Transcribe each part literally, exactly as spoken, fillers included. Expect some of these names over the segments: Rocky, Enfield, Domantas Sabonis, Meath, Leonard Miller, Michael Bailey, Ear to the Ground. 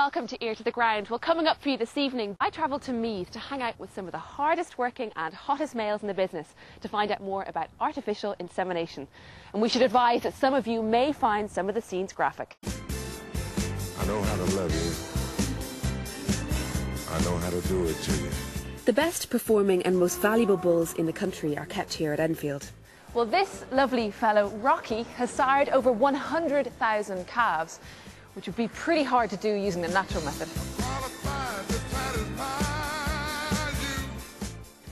welcome to Ear to the Ground. Well, coming up for you this evening, I travelled to Meath to hang out with some of the hardest working and hottest males in the business to find out more about artificial insemination. And we should advise that some of you may find some of the scenes graphic. I know how to love you. I know how to do it to you. The best performing and most valuable bulls in the country are kept here at Enfield. Well, this lovely fellow, Rocky, has sired over one hundred thousand calves, which would be pretty hard to do using the natural method.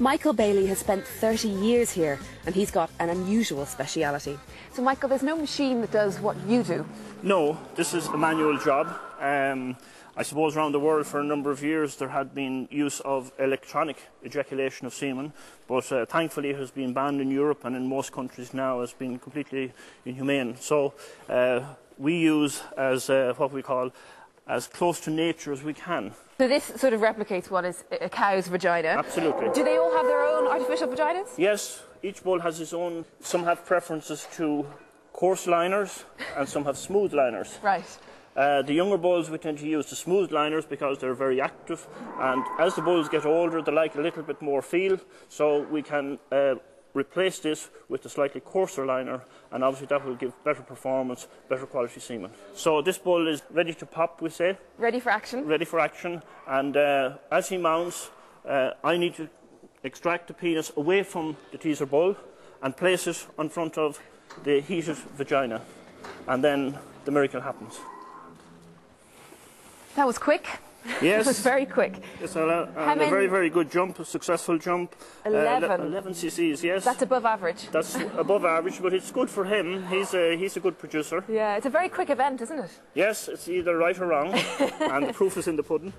Michael Bailey has spent thirty years here, and he's got an unusual speciality. So, Michael, there's no machine that does what you do? No, this is a manual job. Um, I suppose around the world for a number of years there had been use of electronic ejaculation of semen, but uh, thankfully it has been banned in Europe, and in most countries now has been completely inhumane. So uh, we use as uh, what we call as close to nature as we can. So this sort of replicates what is a cow's vagina? Absolutely. Do they all have their own artificial vaginas? Yes, each bull has his own. Some have preferences to coarse liners and some have smooth liners. Right. Uh, the younger bulls, we tend to use the smooth liners because they're very active, and as the bulls get older they like a little bit more feel, so we can uh, replace this with a slightly coarser liner, and obviously that will give better performance, better quality semen. So this bull is ready to pop, we say. Ready for action. Ready for action, and uh, as he mounts, uh, I need to extract the penis away from the teaser bull and place it in front of the heated vagina, and then the miracle happens. That was quick. Yes. It was very quick. It's a, a, a very, very good jump, a successful jump. eleven. Uh, eleven cc's, yes. That's above average. That's above average, but it's good for him. He's a, he's a good producer. Yeah, it's a very quick event, isn't it? Yes, it's either right or wrong, and the proof is in the pudding.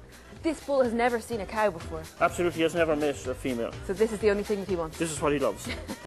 This bull has never seen a cow before. Absolutely, he has never met a female. So this is the only thing that he wants. This is what he loves.